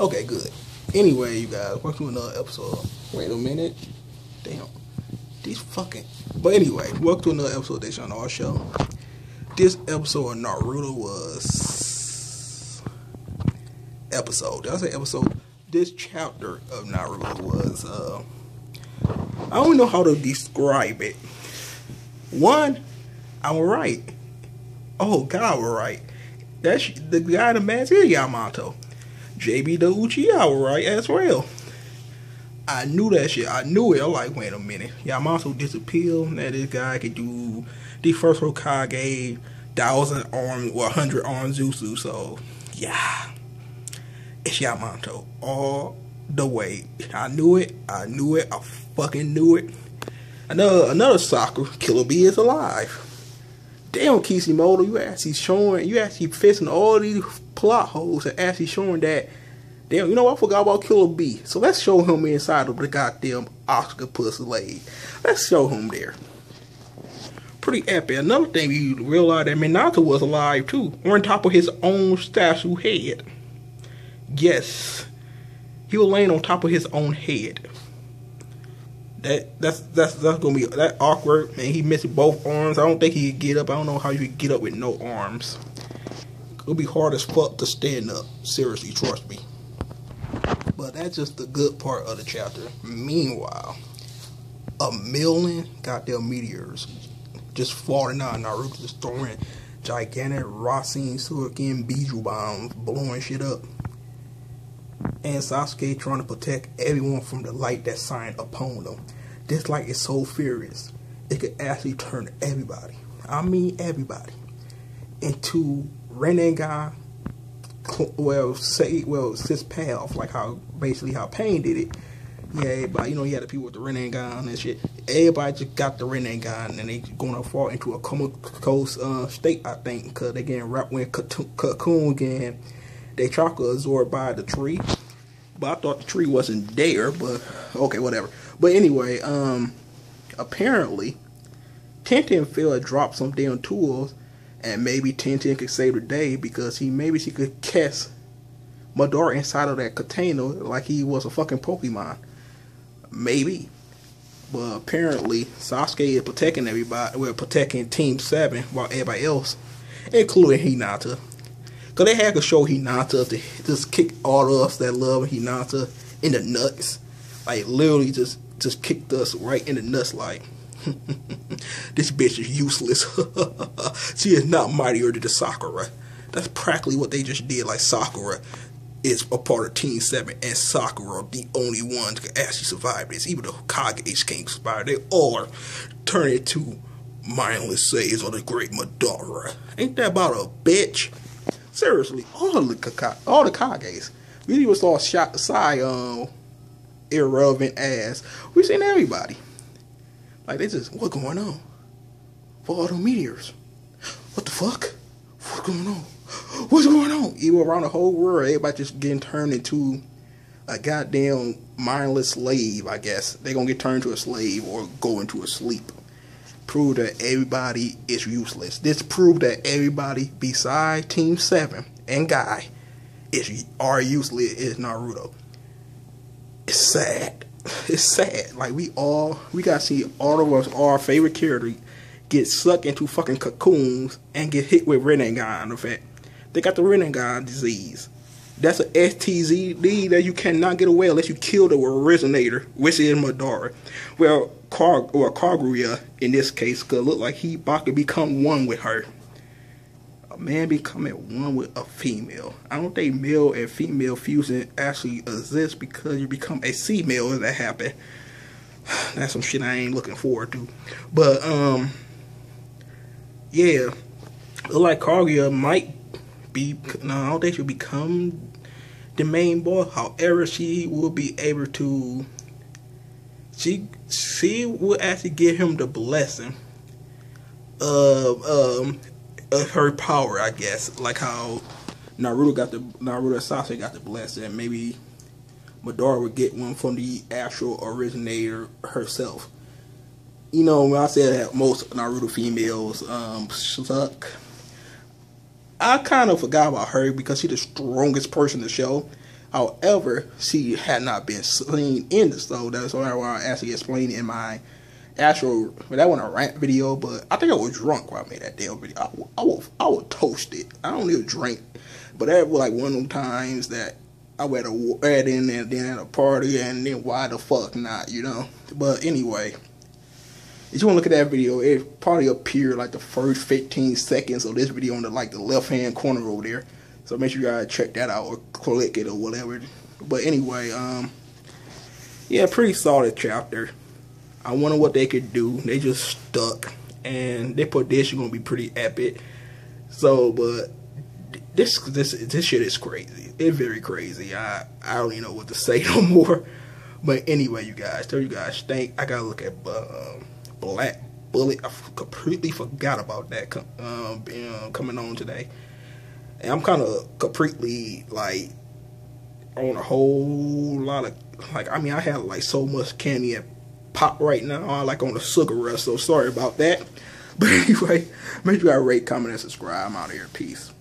Okay, good. Anyway, you guys, welcome to another episode. Wait a minute. Damn. These fucking... But anyway, welcome to another episode of They Shine Our Show. This episode of Naruto was... Episode. Did I say episode? This chapter of Naruto was... I don't know how to describe it. One, I'm right. Oh, God, we're right. That's the guy in the mask is Yamato. JB the Uchiha were right as well. I knew that shit. I knew it. I'm like, wait a minute. Yamato disappeared. Now this guy could do the first Hokage, 1,000 arm or 100 arm Zuzu. So, yeah. It's Yamato all the way. I knew it. I knew it. I fucking knew it. Another Sakura, Killer B is alive. Damn, Kisimoto, you actually fixing all these plot holes and actually showing that. Damn, you know, I forgot about Killer B. So let's show him inside of the goddamn octopus leg. Let's show him there. Pretty epic. Another thing you realize that Minato was alive too, on top of his own statue head. Yes, he was laying on top of his own head. That's gonna be that awkward, and he missed both arms. I don't think he could get up. I don't know how you could get up with no arms. It'll be hard as fuck to stand up. Seriously, trust me. But that's just the good part of the chapter. Meanwhile, 1,000,000 goddamn meteors just falling out. Naruto just throwing gigantic Rasen, Shuriken, Beiju bombs, blowing shit up. And Sasuke trying to protect everyone from the light that shines upon them. This light is so furious, it could actually turn everybody, I mean everybody, into Rinnegan, his path, like how Pain did it. Yeah, everybody, you know, he had the people with the Rinnegan and shit. Everybody just got the Rinnegan, and they gonna fall into a comatose state, I think, cause they getting wrapped in cocoon again. They chakra absorbed by the tree. But I thought the tree wasn't there, but okay, whatever. But anyway, apparently Tenten fell and dropped some damn tools, and maybe Tenten could save the day because maybe she could catch Madara inside of that container like he was a fucking Pokemon. Maybe. But apparently Sasuke is protecting everybody, well, protecting Team 7 while everybody else, including Hinata. Cause they had to show Hinata to just kick all of us that love Hinata in the nuts. Like literally just kicked us right in the nuts like, this bitch is useless. She is not mightier than the Sakura. That's practically what they just did. Like Sakura is a part of Team 7, and Sakura the only one that can actually survive this. Even the Hokage can't survive. They all are turning into mindless saves on the great Madara. Ain't that about a bitch? Seriously, all the Kages. We even saw Sai irrelevant ass. We seen everybody. Like they just, what going on? For all the meteors. What the fuck? What's going on? What's going on? Even around the whole world, everybody just getting turned into a goddamn mindless slave, I guess. They're gonna get turned into a slave or go into a sleep. Prove that everybody is useless. This proved that everybody beside Team 7 and Guy are useless. Is Naruto. It's sad. It's sad. Like we gotta see all of us, our favorite character, get sucked into fucking cocoons and get hit with Rinnegan effect. They got the Rinnegan disease. That's a STD that you cannot get away unless you kill the originator, which is Madara. Well, Carguria in this case could look like he about to become one with her. A man becoming one with a female. I don't think male and female fusion actually exists because you become a female if that happens. That's some shit I ain't looking forward to. But yeah, look like Kaguya might be. No, I don't think she'll become the main boss. However, she will be able to. She will actually give him the blessing of her power, I guess. Like how Naruto and Sasuke got the blessing. Maybe Madara would get one from the actual originator herself. You know, when I said that most Naruto females suck, I kind of forgot about her because she's the strongest person in the show. However, she had not been slain in the stone. That's why I actually explained in my actual, that wasn't a rant video, but I think I was drunk while I made that damn video. I was toasted. I don't even drink, but that was like one of them times that I was at a wedding and then at a party, and then why the fuck not, you know? But anyway, if you want to look at that video, it probably appeared like the first 15 seconds of this video on the, like, the left-hand corner over there. So make sure you guys check that out or click it or whatever. But anyway, yeah, pretty solid chapter. I wonder what they could do. They just stuck, and their prediction gonna be pretty epic. So, but this shit is crazy. It's very crazy. I don't even know what to say no more. But anyway, you guys, tell you guys think I gotta look at Black Bullet. I completely forgot about that coming on today. And I'm kind of completely, like, on a whole lot of, like, I mean, I have, like, so much candy and pop right now. I like on a sugar rush, so sorry about that. But anyway, make sure you guys rate, comment, and subscribe. I'm out of here. Peace.